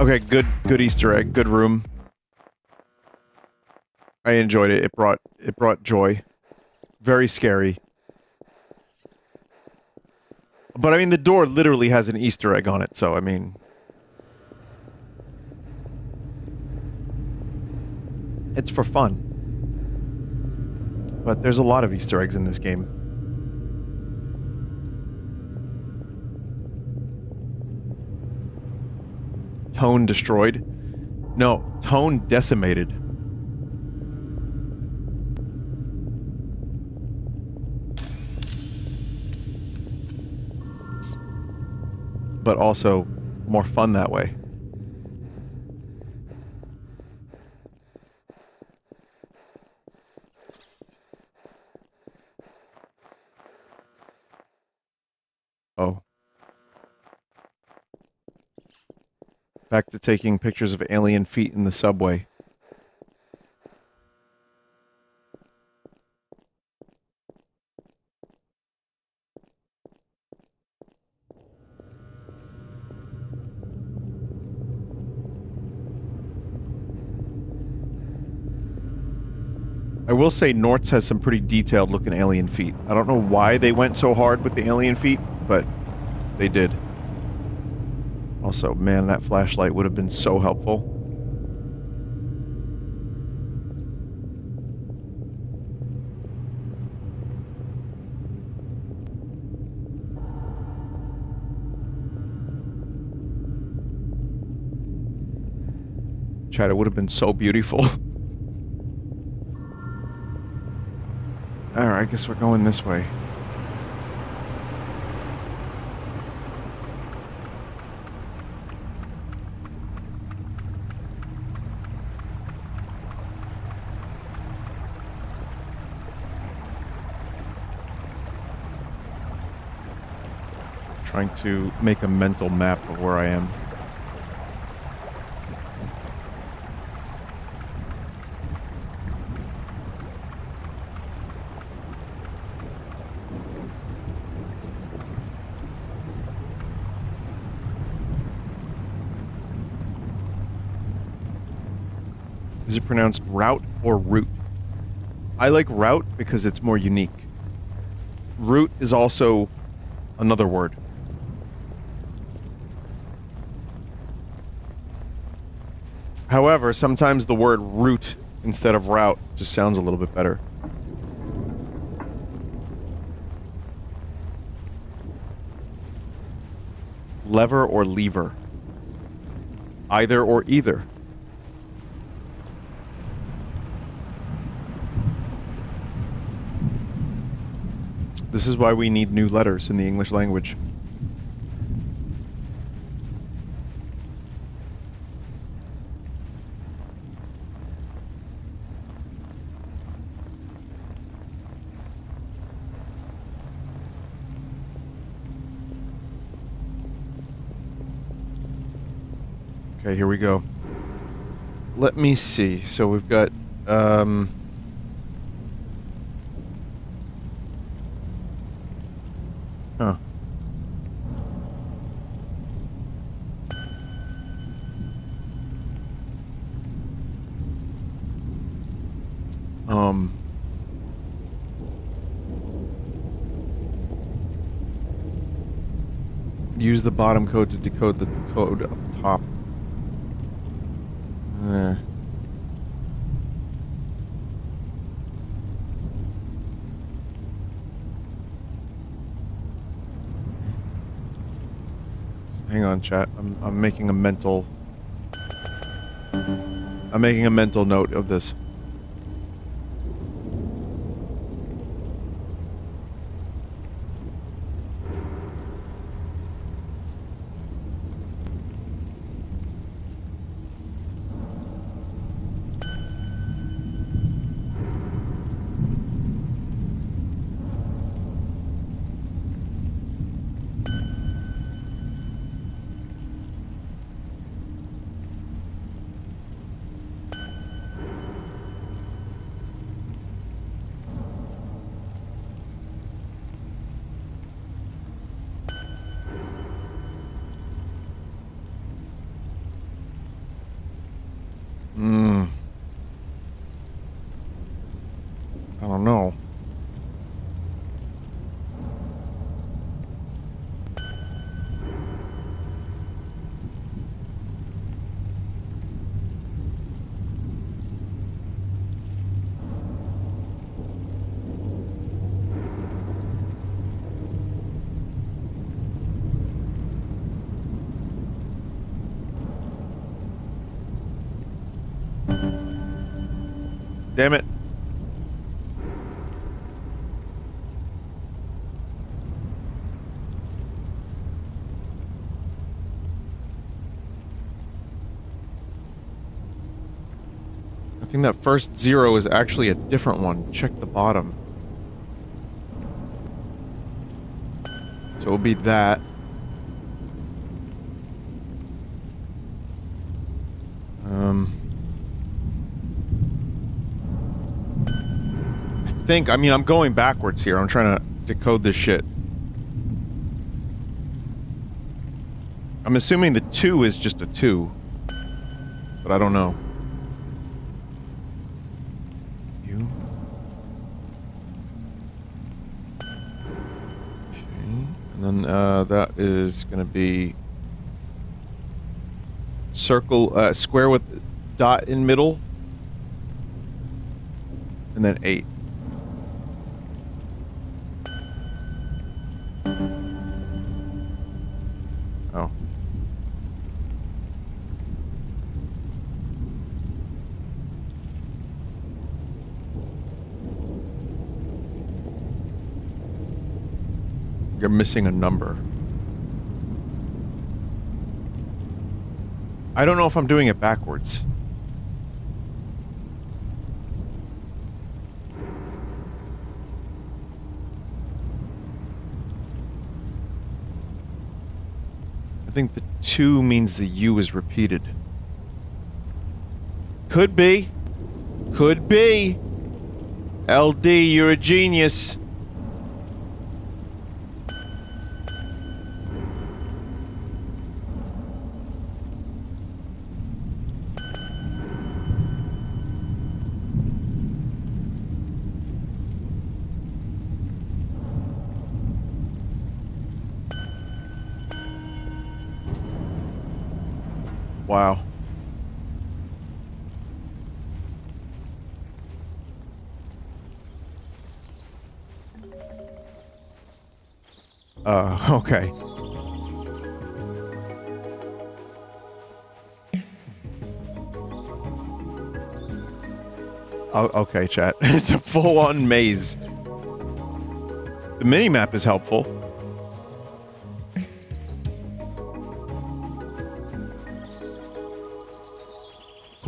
Okay, good, good Easter egg, good room. I enjoyed it. It brought, it brought joy. Very scary. But I mean, the door literally has an Easter egg on it, so I mean. It's for fun. But there's a lot of Easter eggs in this game. Tone destroyed? No, tone decimated. But also more fun that way. Oh. Back to taking pictures of alien feet in the subway. I will say Nortz has some pretty detailed looking alien feet. I don't know why they went so hard with the alien feet, but they did. Also, man, that flashlight would have been so helpful. Chad, it would have been so beautiful. Alright, I guess we're going this way. Trying to make a mental map of where I am. Is it pronounced route or root? I like route because it's more unique. Root is also another word. However, sometimes the word route instead of route just sounds a little bit better. Lever or lever? Either or either. This is why we need new letters in the English language. Okay, here we go. Let me see. So we've got, um... Huh. Um. Use the bottom code to decode the code up top. Eh. Hang on, chat. I'm I'm making a mental. I'm making a mental note of this. Damn it. I think that first zero is actually a different one. Check the bottom. So it'll be that. Think, I mean, I'm going backwards here. I'm trying to decode this shit. I'm assuming the two is just a two, but I don't know. You? Okay. And then uh, that is gonna be circle, uh, square with dot in middle, and then eight. You're missing a number. I don't know if I'm doing it backwards. I think the two means the U is repeated. Could be. Could be. L D, you're a genius. Wow. Uh, okay. Oh, okay, chat. It's a full-on maze. The minimap is helpful.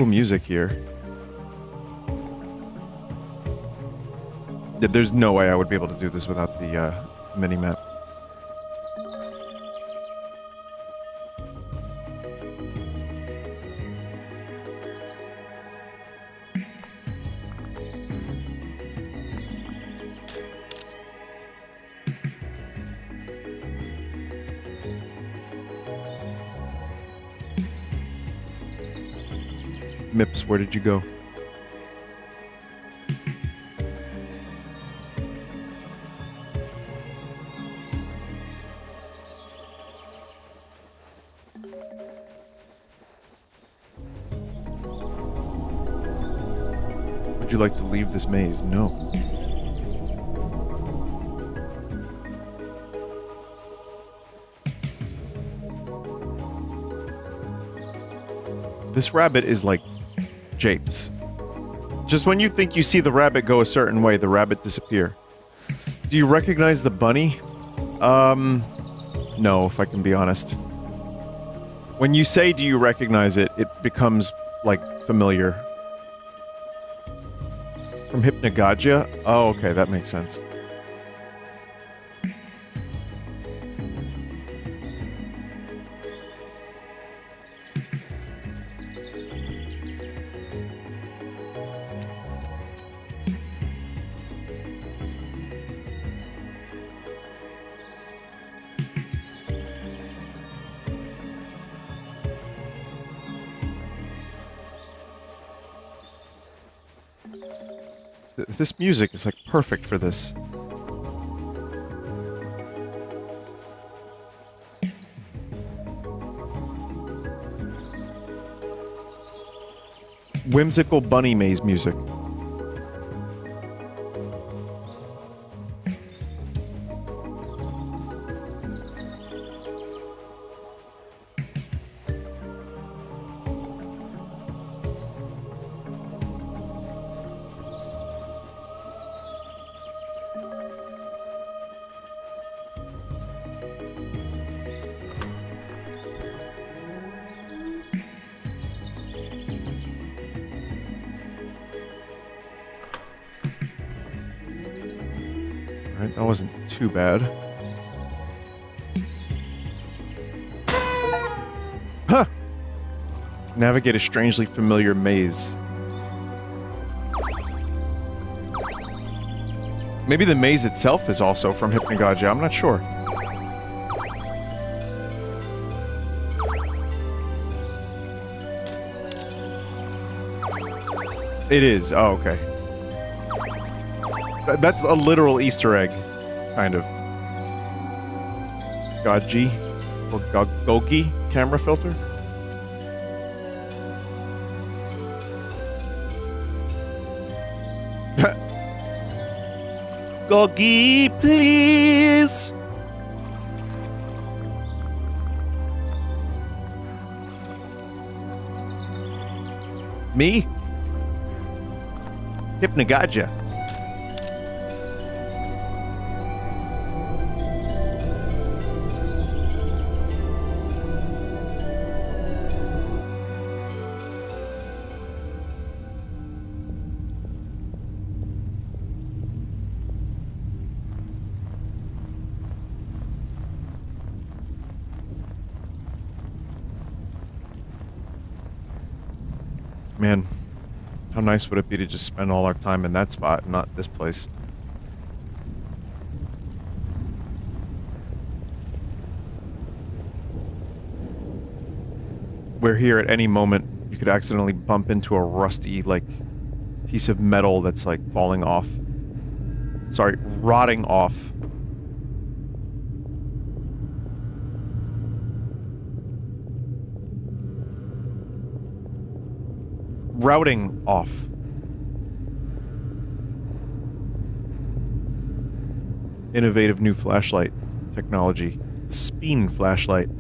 Music here. There's no way I would be able to do this without the uh, minimap. Mips, where did you go? Would you like to leave this maze? No. This rabbit is like japes. Just when you think you see the rabbit go a certain way, the rabbit disappear. Do you recognize the bunny? Um, no, if I can be honest. When you say, do you recognize it, it becomes, like, familiar. From Hypnagogia? Oh, okay, that makes sense. This music is like perfect for this. Whimsical bunny maze music. Too bad. Huh! Navigate a strangely familiar maze. Maybe the maze itself is also from Hypnagogia, I'm not sure. It is, oh, okay. Th- that's a literal Easter egg. Kind of. Gogi or Gogi camera filter. Gogi, please. Me? Hypnagogia. Nice would it be to just spend all our time in that spot, not this place. We're here at any moment. You could accidentally bump into a rusty, like, piece of metal that's, like, falling off. Sorry, rotting off. Routing off. Innovative new flashlight technology. The Speen flashlight.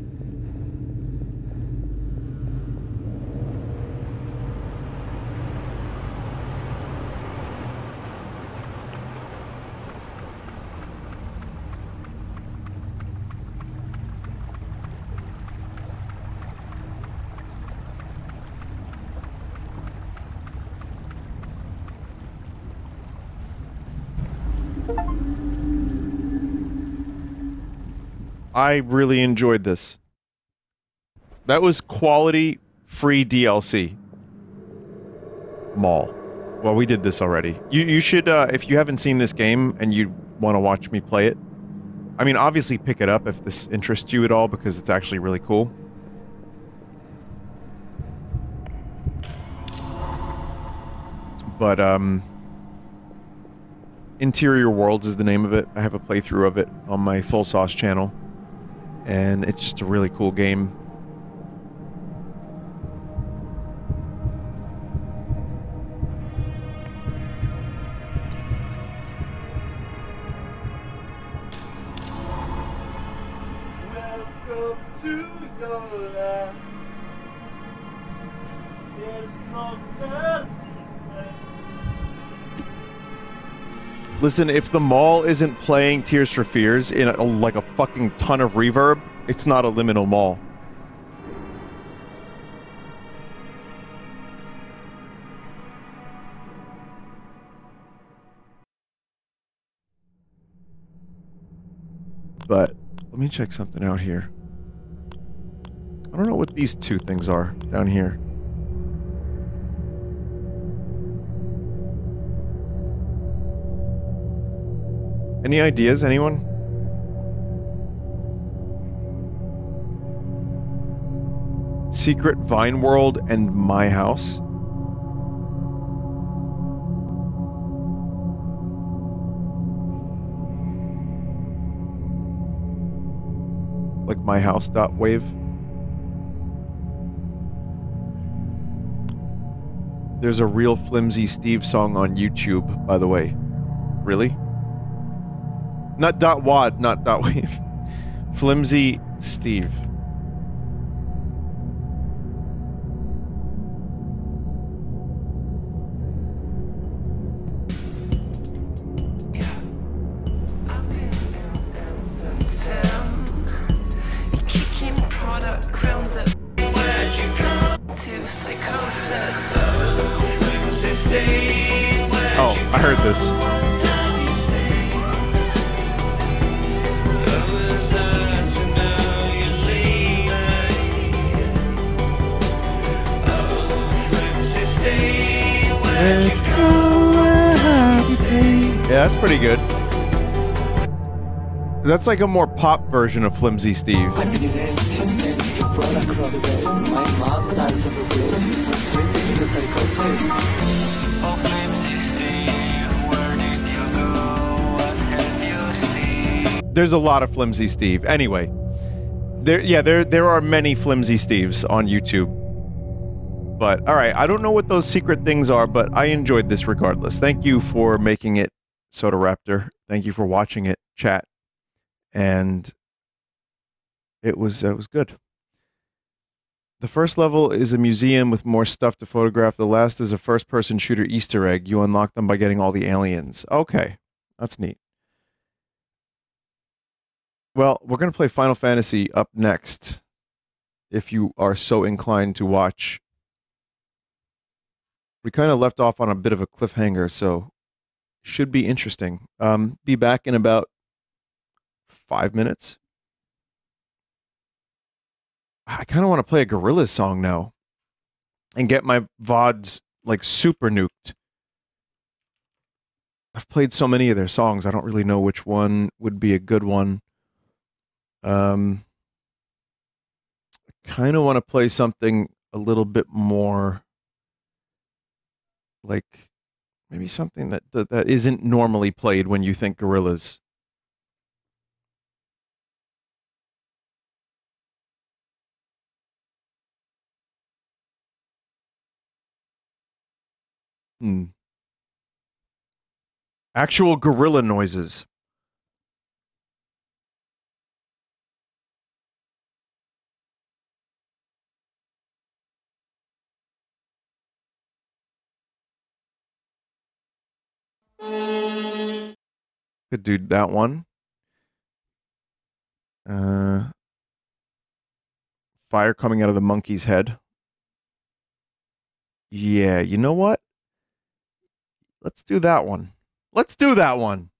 I really enjoyed this. That was quality, free D L C. Mall. Well, we did this already. You you should, uh, if you haven't seen this game and you want to watch me play it, I mean, obviously pick it up if this interests you at all, because it's actually really cool. But, um... Interior Worlds is the name of it. I have a playthrough of it on my Full Sauce channel. And it's just a really cool game. Listen, if the mall isn't playing Tears for Fears in a, like a fucking ton of reverb, it's not a liminal mall. But let me check something out here. I don't know what these two things are down here. Any ideas, anyone? Secret Vine World and My House. Like My House dot wave. There's a real flimsy Steve song on YouTube, by the way. Really? Not dot wad, not dot wave. Flimsy Steve. Oh, I heard this. Yeah, that's pretty good. That's like a more pop version of Flimsy Steve. There's a lot of Flimsy Steve. Anyway, there, yeah, there there are many Flimsy Steves on YouTube. But, alright, I don't know what those secret things are, but I enjoyed this regardless. Thank you for making it, Sodaraptor. Thank you for watching it, chat. And it was, it was good. The first level is a museum with more stuff to photograph. The last is a first-person shooter Easter egg. You unlock them by getting all the aliens. Okay, that's neat. Well, we're going to play Final Fantasy up next, if you are so inclined to watch. We kind of left off on a bit of a cliffhanger, so should be interesting. Um, be back in about five minutes. I kind of want to play a Gorillaz song now and get my V O Ds, like, super nuked. I've played so many of their songs, I don't really know which one would be a good one. Um, I kind of want to play something a little bit more... like, maybe something that, that that isn't normally played when you think Gorillaz. Hmm. Actual gorilla noises. Could do that one. Uh, Fire Coming Out of the Monkey's Head. Yeah, you know what? Let's do that one. Let's do that one.